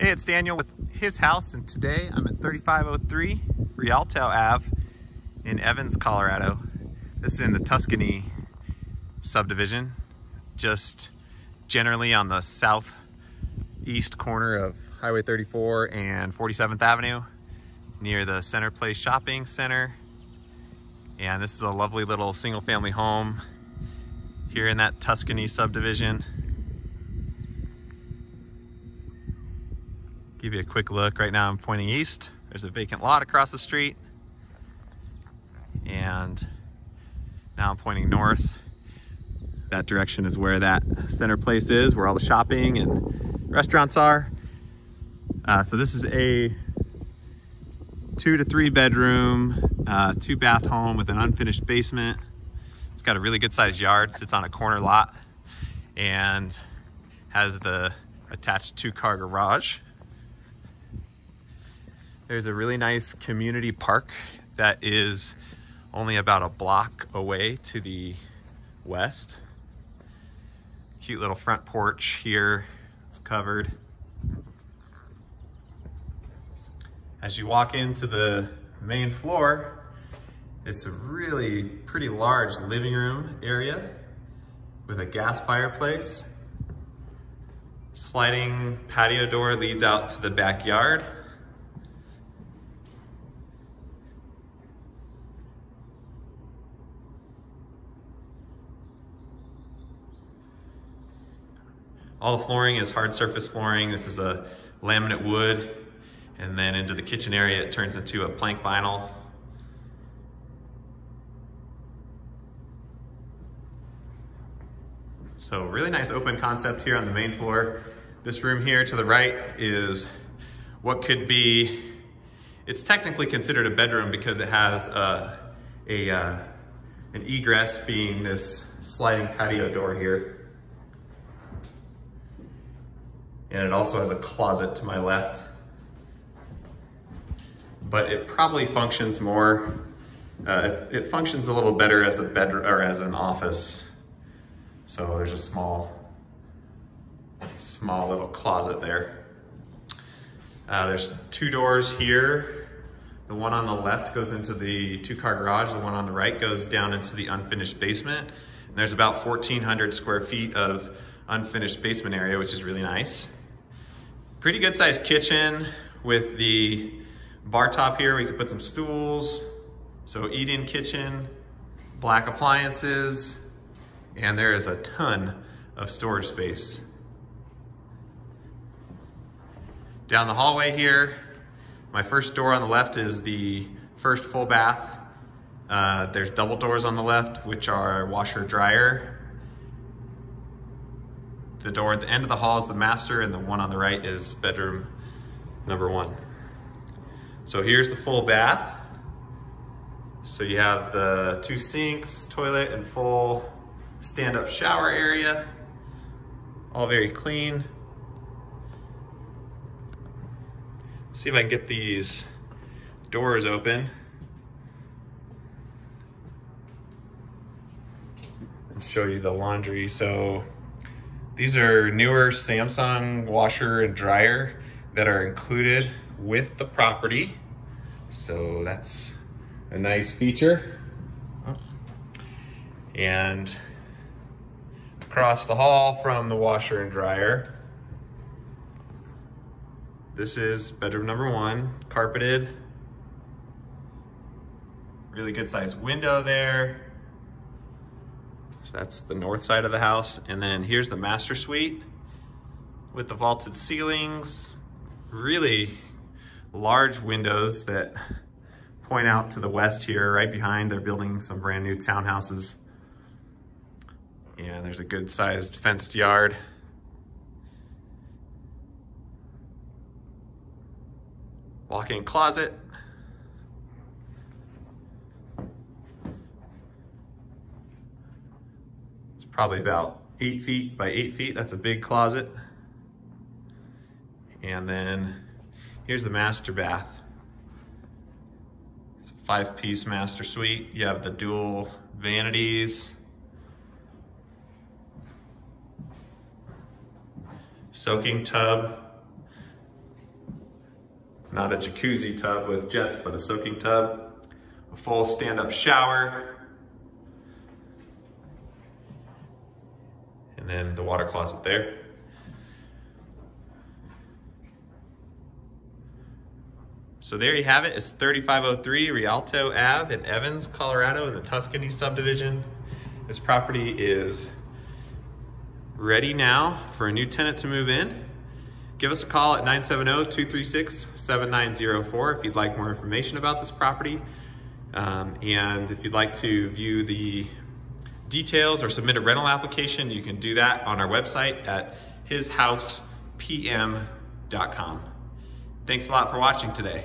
Hey, it's Daniel with His House, and today I'm at 3503 Rialto Ave in Evans, Colorado. This is in the Tuscany subdivision, just generally on the southeast corner of Highway 34 and 47th Avenue, near the Center Place Shopping Center. And this is a lovely little single-family home here in that Tuscany subdivision. Give you a quick look. Right now I'm pointing east. There's a vacant lot across the street. And now I'm pointing north. That direction is where that Center Place is, where all the shopping and restaurants are. So this is a 2 to 3 bedroom, 2 bath home with an unfinished basement. It's got a really good sized yard, sits on a corner lot, and has the attached 2-car garage. There's a really nice community park that is only about a block away to the west. Cute little front porch here, it's covered. As you walk into the main floor, it's a really pretty large living room area with a gas fireplace. Sliding patio door leads out to the backyard. All the flooring is hard surface flooring. This is a laminate wood. And then into the kitchen area, it turns into a plank vinyl. So really nice open concept here on the main floor. This room here to the right is what could be, it's technically considered a bedroom because it has an egress being this sliding patio door here. And it also has a closet to my left, but it probably functions more. It functions a little better as a bedroom or as an office. So there's a small little closet there. There's 2 doors here. The one on the left goes into the 2-car garage. The one on the right goes down into the unfinished basement. And there's about 1,400 square feet of unfinished basement area, which is really nice. Pretty good sized kitchen with the bar top here. We could put some stools. So eat-in kitchen, black appliances, and there is a ton of storage space. Down the hallway here, my first door on the left is the first full bath. There's double doors on the left, which are washer dryer. The door at the end of the hall is the master, and the one on the right is bedroom number 1. So here's the full bath. So you have the 2 sinks, toilet, and full stand-up shower area. All very clean. See if I can get these doors open and show you the laundry. So these are newer Samsung washer and dryer that are included with the property. So that's a nice feature. And across the hall from the washer and dryer, this is bedroom number 1, carpeted. Really good sized window there. So that's the north side of the house. And then here's the master suite with the vaulted ceilings, really large windows that point out to the west here, right behind. They're building some brand new townhouses. And there's a good sized fenced yard. Walk-in closet. Probably about 8 feet by 8 feet. That's a big closet. And then here's the master bath. It's 5-piece master suite. You have the dual vanities. Soaking tub. Not a jacuzzi tub with jets, but a soaking tub. A full stand-up shower. And then the water closet there. So there you have it. It's 3503 Rialto Ave in Evans, Colorado in the Tuscany Subdivision. This property is ready now for a new tenant to move in. Give us a call at 970-236-7904 if you'd like more information about this property. And if you'd like to view the details or submit a rental application, you can do that on our website at hishousepm.com. Thanks a lot for watching today.